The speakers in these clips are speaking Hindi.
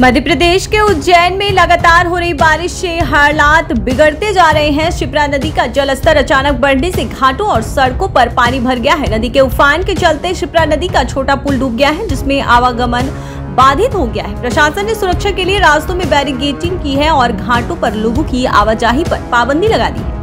मध्य प्रदेश के उज्जैन में लगातार हो रही बारिश से हालात बिगड़ते जा रहे हैं। शिप्रा नदी का जलस्तर अचानक बढ़ने से घाटों और सड़कों पर पानी भर गया है। नदी के उफान के चलते शिप्रा नदी का छोटा पुल डूब गया है, जिसमें आवागमन बाधित हो गया है। प्रशासन ने सुरक्षा के लिए रास्तों में बैरिकेडिंग की है और घाटों पर लोगों की आवाजाही पर पाबंदी लगा दी है।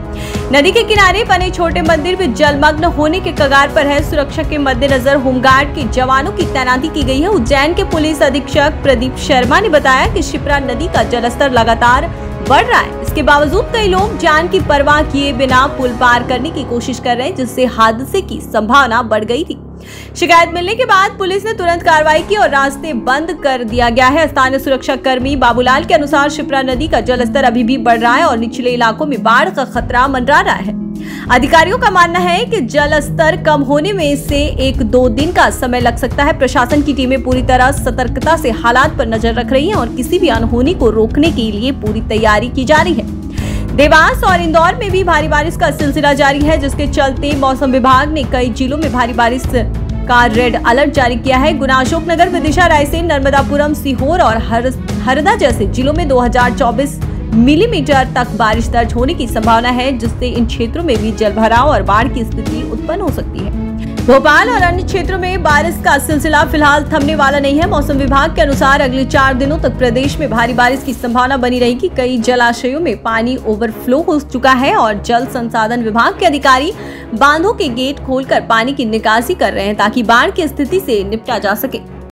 नदी के किनारे बने छोटे मंदिर भी जलमग्न होने के कगार पर है। सुरक्षा के मद्देनजर होमगार्ड के जवानों की तैनाती की गई है। उज्जैन के पुलिस अधीक्षक प्रदीप शर्मा ने बताया कि शिप्रा नदी का जलस्तर लगातार बढ़ रहा है। इसके बावजूद कई लोग जान की परवाह किए बिना पुल पार करने की कोशिश कर रहे हैं, जिससे हादसे की संभावना बढ़ गई थी। शिकायत मिलने के बाद पुलिस ने तुरंत कार्रवाई की और रास्ते बंद कर दिया गया है। स्थानीय सुरक्षा कर्मी बाबूलाल के अनुसार शिप्रा नदी का जलस्तर अभी भी बढ़ रहा है और निचले इलाकों में बाढ़ का खतरा मंडरा रहा है। अधिकारियों का मानना है कि जलस्तर कम होने में इससे 1-2 दिन का समय लग सकता है। प्रशासन की टीमें पूरी तरह सतर्कता से हालात पर नजर रख रही है और किसी भी अनहोनी को रोकने के लिए पूरी तैयारी की जा रही है। देवास और इंदौर में भी भारी बारिश का सिलसिला जारी है, जिसके चलते मौसम विभाग ने कई जिलों में भारी बारिश का रेड अलर्ट जारी किया है। गुना, अशोकनगर, विदिशा, रायसेन, नर्मदापुरम, सीहोर और हरदा जैसे जिलों में 2024 मिलीमीटर तक बारिश दर्ज होने की संभावना है, जिससे इन क्षेत्रों में भी जलभराव और बाढ़ की स्थिति उत्पन्न हो सकती है। भोपाल और अन्य क्षेत्रों में बारिश का सिलसिला फिलहाल थमने वाला नहीं है। मौसम विभाग के अनुसार अगले 4 दिनों तक प्रदेश में भारी बारिश की संभावना बनी रहेगी। कई जलाशयों में पानी ओवरफ्लो हो चुका है और जल संसाधन विभाग के अधिकारी बांधों के गेट खोलकर पानी की निकासी कर रहे हैं, ताकि बाढ़ की स्थिति से निपटा जा सके।